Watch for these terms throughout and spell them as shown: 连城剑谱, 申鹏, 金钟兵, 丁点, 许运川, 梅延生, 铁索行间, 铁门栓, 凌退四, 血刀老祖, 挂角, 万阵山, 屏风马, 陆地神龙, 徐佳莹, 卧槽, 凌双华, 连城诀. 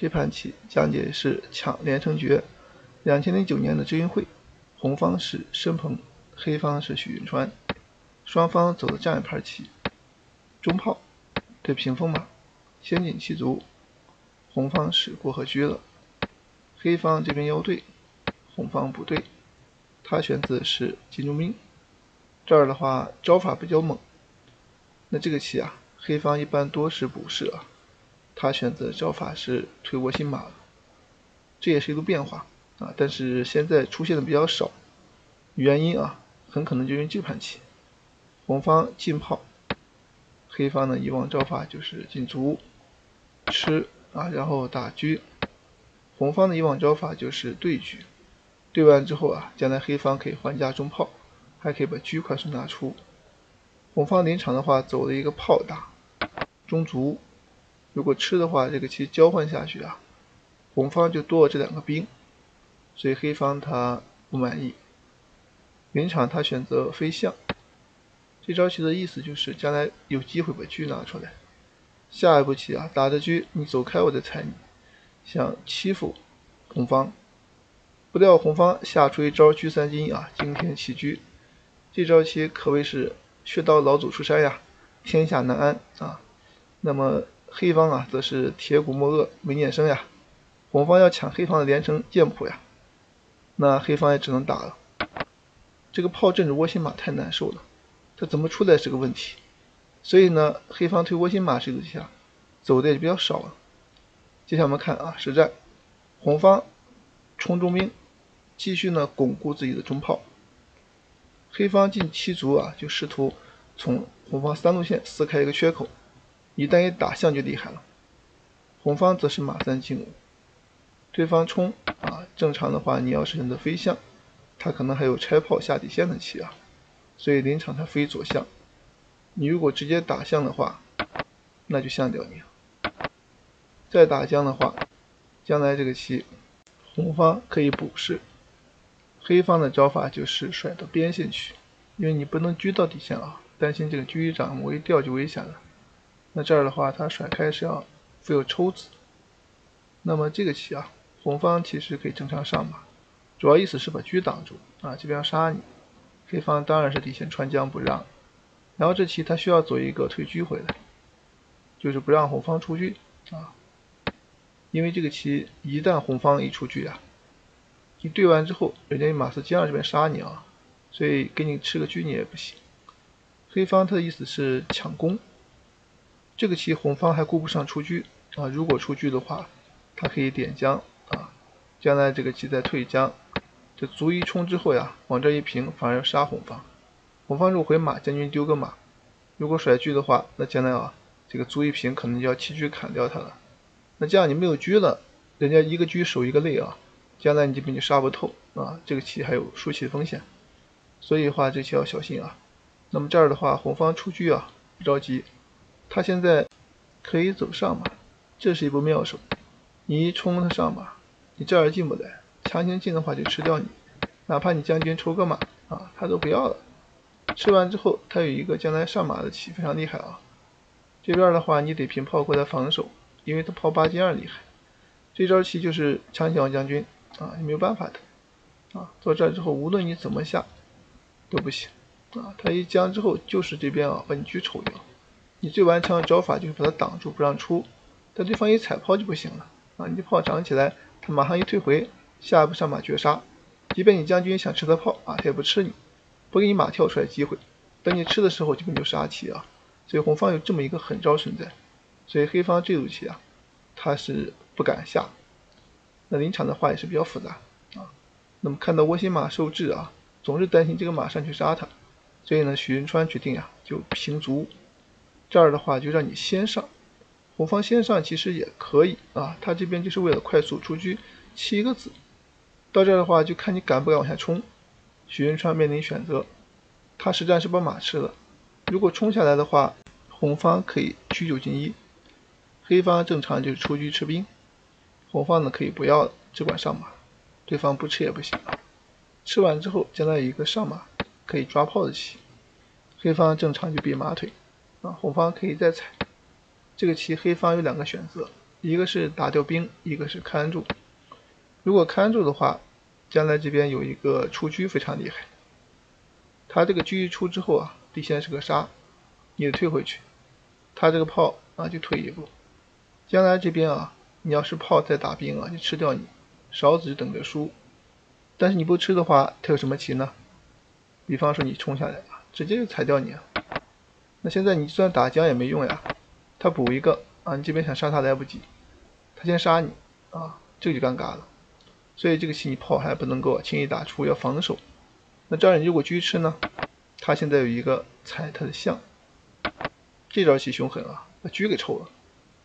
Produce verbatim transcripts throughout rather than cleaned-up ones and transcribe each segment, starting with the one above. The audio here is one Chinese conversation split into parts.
这盘棋讲解是抢连城诀。二零零九年的世运会，红方是申鹏，黑方是许运川，双方走的这样一盘棋：中炮对屏风马，先进气足，红方是过河车了，黑方这边腰对，红方不对，他选子是金钟兵。这儿的话招法比较猛，那这个棋啊，黑方一般多是补士啊，他选择招法是推窝心马了，这也是一个变化啊，但是现在出现的比较少，原因啊，很可能就因为这盘棋，红方进炮，黑方呢以往招法就是进卒吃啊，然后打车，红方的以往招法就是对车，对完之后啊，将来黑方可以还家中炮，还可以把车快速拿出。红方临场的话走了一个炮打中卒，如果吃的话，这个棋交换下去啊，红方就多了这两个兵，所以黑方他不满意。临场他选择飞象，这招棋的意思就是将来有机会把车拿出来，下一步棋啊，打着车你走开我再踩你，想欺负红方。不料红方下出一招车三进啊，惊天弃车，这招棋可谓是血刀老祖出山呀，天下难安啊。那么黑方啊，则是铁骨莫恶没念生呀，红方要抢黑方的连城剑谱呀，那黑方也只能打了。这个炮镇着窝心马太难受了，它怎么出来是个问题，所以呢，黑方推窝心马这个棋啊，走的也比较少了。接下来我们看啊，实战，红方冲中兵，继续呢巩固自己的中炮。黑方进七卒啊，就试图从红方三路线撕开一个缺口，一旦一打象就厉害了。红方则是马三进五，对方冲啊，正常的话你要是选择飞象，他可能还有拆炮下底线的棋啊，所以临场他飞左象，你如果直接打象的话，那就象掉你了。再打将的话，将来这个棋红方可以补士，黑方的招法就是甩到边线去，因为你不能车到底线啊，担心这个车一掌我一掉就危险了。那这儿的话，他甩开是要附有抽子。那么这个棋啊，红方其实可以正常上马，主要意思是把车挡住啊，这边要杀你。黑方当然是底线穿将不让，然后这棋他需要走一个推车回来，就是不让红方出车啊，因为这个棋一旦红方一出车啊，你对完之后，人家一马四将这边杀你啊，所以给你吃个车你也不行。黑方他的意思是抢攻，这个棋红方还顾不上出车啊，如果出车的话，他可以点将啊，将来这个棋再退将，这卒一冲之后呀，往这一平反而要杀红方。红方如果回马，将军丢个马，如果甩车的话，那将来啊，这个卒一平可能就要弃车砍掉他了。那这样你没有车了，人家一个车守一个肋啊，将来你这边就杀不透啊，这个棋还有输棋风险，所以的话这棋要小心啊。那么这儿的话，红方出车啊，不着急，他现在可以走上马，这是一步妙手。你一冲他上马，你这儿进不来，强行进的话就吃掉你，哪怕你将军抽个马啊，他都不要了。吃完之后，他有一个将来上马的棋非常厉害啊。这边的话，你得平炮过来防守，因为他炮八进二厉害。这招棋就是强抢将军。啊，你没有办法的，啊，到这儿之后，无论你怎么下都不行，啊，他一将之后就是这边啊，把你车抽掉，你最顽强的招法就是把他挡住不让出，但对方一踩炮就不行了，啊，你这炮长起来，他马上一退回，下一步上马绝杀，即便你将军想吃他炮啊，他也不吃你，不给你马跳出来机会，等你吃的时候这边就杀棋啊，所以红方有这么一个狠招存在，所以黑方这组棋啊，他是不敢下。那临场的话也是比较复杂啊，那么看到窝心马受制啊，总是担心这个马上去杀他，所以呢，许运川决定啊，就平卒，这儿的话就让你先上，红方先上其实也可以啊，他这边就是为了快速出车，七一个子，到这儿的话就看你敢不敢往下冲。许运川面临选择，他实战是把马吃了，如果冲下来的话，红方可以车九进一，黑方正常就是出车吃兵。红方呢可以不要了，只管上马，对方不吃也不行啊。吃完之后，将来有一个上马可以抓炮的棋，黑方正常就比马腿，啊，红方可以再踩。这个棋黑方有两个选择，一个是打掉兵，一个是看住。如果看住的话，将来这边有一个出车非常厉害，他这个车一出之后啊，地线是个杀，你得退回去，他这个炮啊就退一步。将来这边啊，你要是炮再打兵啊，就吃掉你，勺子就等着输。但是你不吃的话，他有什么棋呢？比方说你冲下来啊，直接就踩掉你啊。那现在你就算打将也没用呀，他补一个啊，你这边想杀他来不及，他先杀你啊，这个就尴尬了。所以这个棋你炮还不能够轻易打出，要防守。那这样你如果车吃呢，他现在有一个踩他的象，这招棋凶狠啊，把车给抽了，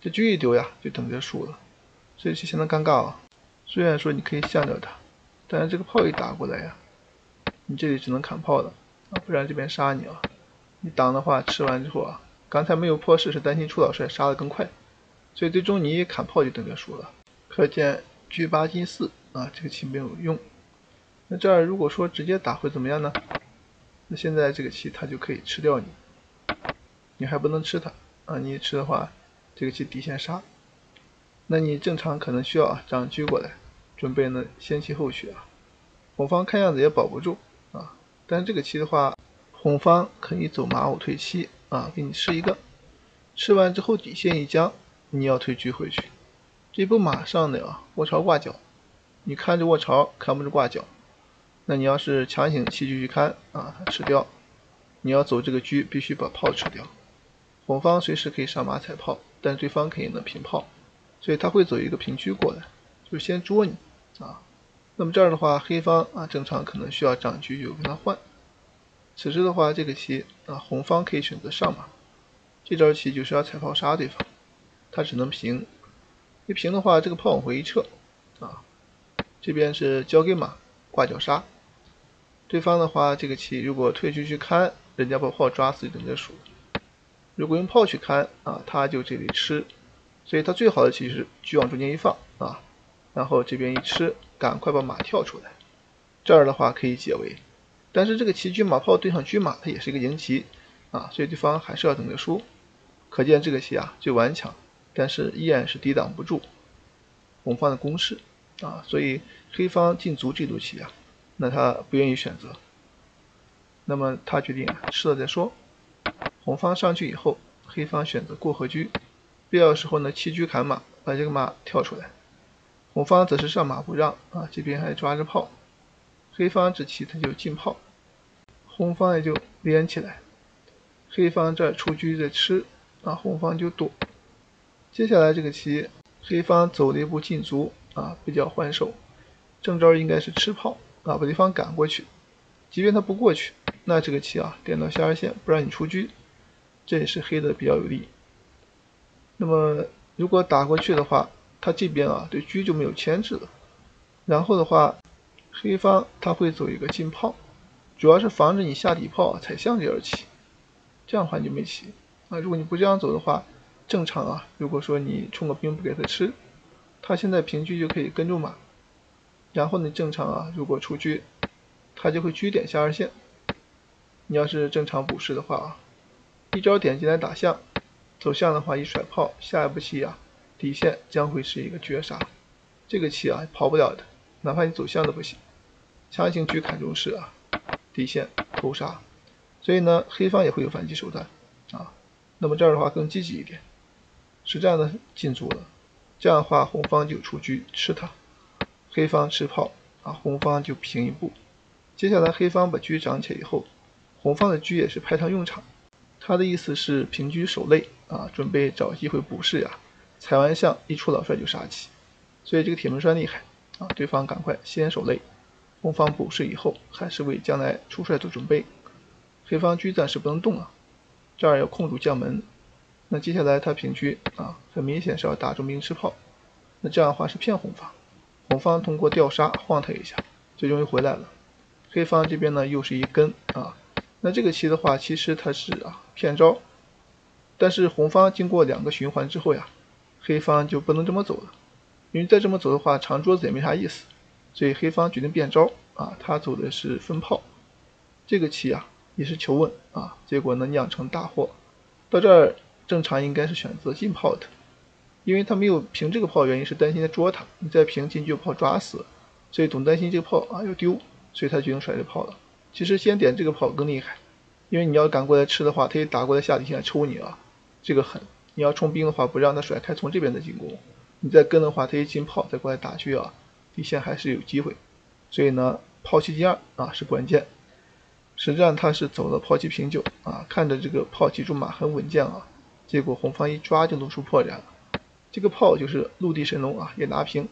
这车一丢呀，就等着输了。所以棋相当尴尬啊。虽然说你可以象掉他，但是这个炮一打过来呀，你这里只能砍炮了啊，不然这边杀你啊。你挡的话，吃完之后啊，刚才没有破士是担心出老帅杀得更快，所以最终你一砍炮就等着输了。可见车八进四。啊，这个棋没有用。那这儿如果说直接打会怎么样呢？那现在这个棋它就可以吃掉你，你还不能吃它啊！你一吃的话，这个棋底线杀。那你正常可能需要啊长车过来，准备呢先棋后取啊。红方看样子也保不住啊，但是这个棋的话，红方可以走马五退七啊，给你吃一个，吃完之后底线一将，你要退车回去，这步马上的啊卧槽挂角。你看着卧槽，看不着挂角。那你要是强行弃车去看啊，吃掉。你要走这个车，必须把炮吃掉。红方随时可以上马踩炮，但是对方可以呢平炮，所以他会走一个平车过来，就先捉你啊。那么这儿的话，黑方啊正常可能需要长车就跟他换。此时的话，这个棋啊，红方可以选择上马。这招棋就是要踩炮杀对方，他只能平。一平的话，这个炮往回一撤啊。这边是交给马挂角杀，对方的话，这个棋如果退车去看，人家把炮抓死等着数；如果用炮去看啊，他就这里吃，所以他最好的棋是车往中间一放啊，然后这边一吃，赶快把马跳出来。这儿的话可以解围，但是这个棋车马炮对上车马，它也是一个赢棋啊，所以对方还是要等着输。可见这个棋啊最顽强，但是依然是抵挡不住红方的攻势。啊，所以黑方禁足这步棋啊，那他不愿意选择，那么他决定吃了再说。红方上去以后，黑方选择过河车，必要时候呢弃车砍马，把这个马跳出来。红方则是上马不让啊，这边还抓着炮，黑方这棋他就进炮，红方也就连起来。黑方这出车在吃啊，红方就躲。接下来这个棋，黑方走了一步禁足。啊，比较还手，正招应该是吃炮啊，把对方赶过去。即便他不过去，那这个棋啊，点到下二线不让你出车，这也是黑的比较有利。那么如果打过去的话，他这边啊对车就没有牵制了。然后的话，黑方他会走一个进炮，主要是防止你下底炮踩象这二棋，这样的话你就没棋啊。如果你不这样走的话，正常啊，如果说你冲个兵不给他吃。他现在平车就可以跟住马，然后呢正常啊，如果出车，他就会车点下二线。你要是正常补士的话啊，一招点进来打象，走象的话一甩炮，下一步棋啊，底线将会是一个绝杀。这个棋啊跑不了的，哪怕你走象都不行。强行车砍中士啊，底线头杀。所以呢，黑方也会有反击手段啊。那么这儿的话更积极一点，实战呢进足了。这样的话，红方就出车吃他，黑方吃炮啊，红方就平一步。接下来黑方把车长起来以后，红方的车也是派上用场。他的意思是平车守擂啊，准备找机会补士呀、啊。踩完象一出老帅就杀棋，所以这个铁门栓厉害啊！对方赶快先守擂，红方补士以后还是为将来出帅做准备。黑方车暂时不能动啊，这儿要控住将门。那接下来他平车啊，很明显是要打中兵吃炮，那这样的话是骗红方，红方通过吊杀晃他一下，最终又回来了。黑方这边呢又是一根啊，那这个棋的话其实它是啊骗招，但是红方经过两个循环之后呀，黑方就不能这么走了，因为再这么走的话长桌子也没啥意思，所以黑方决定变招啊，他走的是分炮。这个棋啊也是求稳啊，结果呢酿成大祸。到这儿。正常应该是选择进炮的，因为他没有平这个炮，原因是担心他捉他，你再平金就把炮抓死，所以总担心这个炮啊要丢，所以他决定甩这炮了。其实先点这个炮更厉害，因为你要敢过来吃的话，他一打过来下底线抽你啊，这个狠。你要冲兵的话，不让他甩开，从这边再进攻，你再跟的话，他一进炮再过来打去啊，底线还是有机会。所以呢，炮七进二啊是关键。实际上他是走了炮七平九啊，看着这个炮七驻马很稳健啊，结果红方一抓就露出破绽了。这个炮就是陆地神龙啊，也拿平，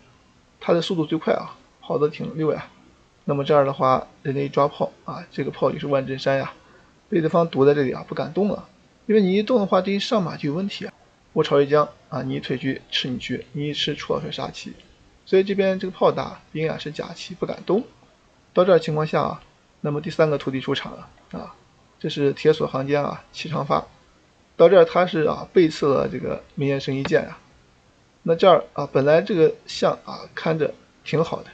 他的速度最快啊，跑得挺溜呀。那么这样的话，人家一抓炮啊，这个炮就是万阵山呀、啊，被对方躲在这里啊，不敢动了，因为你一动的话，这一上马就有问题啊。我朝一将啊，你一退车吃你车，你一吃出了杀棋，所以这边这个炮打兵呀是假棋不敢动。到这儿情况下啊，那么第三个徒弟出场了啊，这是铁索行间啊，七长发。到这儿他是啊背刺了这个明言生一剑啊。那这儿啊，本来这个象啊看着挺好的，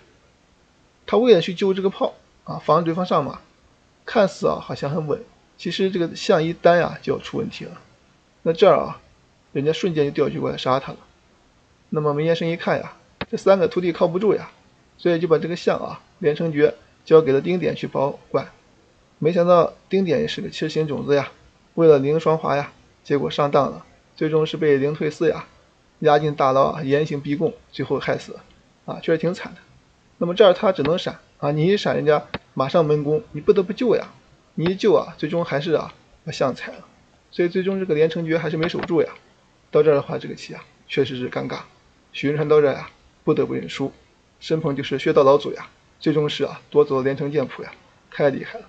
他为了去救这个炮啊，防止对方上马，看似啊好像很稳，其实这个象一单啊就要出问题了。那这儿啊，人家瞬间就调局过来杀他了。那么梅延生一看呀，这三个徒弟靠不住呀，所以就把这个象啊连城诀交给了丁点去保管。没想到丁点也是个七十星种子呀，为了凌双华呀，结果上当了，最终是被凌退四呀押进大牢啊，严刑逼供，最后害死啊，确实挺惨的。那么这儿他只能闪啊，你一闪人家马上闷攻，你不得不救呀，你一救啊，最终还是啊把象踩了，所以最终这个连城诀还是没守住呀。到这儿的话，这个棋啊确实是尴尬，许云川到这儿啊不得不认输，申鹏就是血到老祖呀，最终是啊夺走了连城剑谱呀，太厉害了。